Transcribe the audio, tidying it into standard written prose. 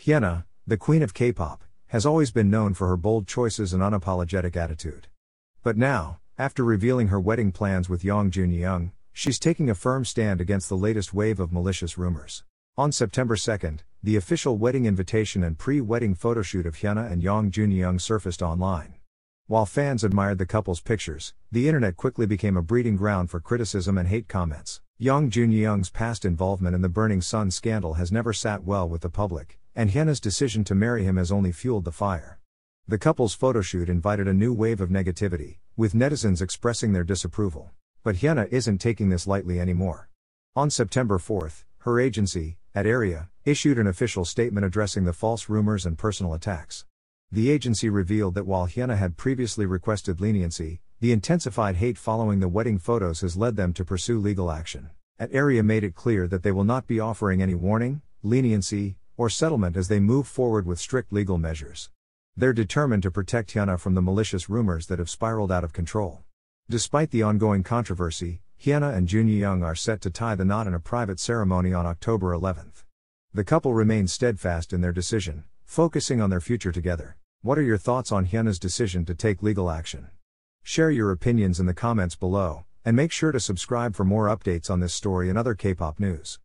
HyunA, the queen of K-pop, has always been known for her bold choices and unapologetic attitude. But now, after revealing her wedding plans with Yong Jun Young, she's taking a firm stand against the latest wave of malicious rumors. On September 2nd, the official wedding invitation and pre-wedding photoshoot of HyunA and Yong Jun Young surfaced online. While fans admired the couple's pictures, the internet quickly became a breeding ground for criticism and hate comments. Yong Jun Young's past involvement in the Burning Sun scandal has never sat well with the public, and HyunA's decision to marry him has only fueled the fire. The couple's photoshoot invited a new wave of negativity, with netizens expressing their disapproval. But HyunA isn't taking this lightly anymore. On September 4th, her agency, at ARIA, issued an official statement addressing the false rumors and personal attacks. The agency revealed that while HyunA had previously requested leniency, the intensified hate following the wedding photos has led them to pursue legal action. At ARIA made it clear that they will not be offering any warning, leniency, or settlement as they move forward with strict legal measures. They're determined to protect HyunA from the malicious rumors that have spiraled out of control. Despite the ongoing controversy, HyunA and Jun Young are set to tie the knot in a private ceremony on October 11th. The couple remains steadfast in their decision, focusing on their future together. What are your thoughts on HyunA's decision to take legal action? Share your opinions in the comments below, and make sure to subscribe for more updates on this story and other K-pop news.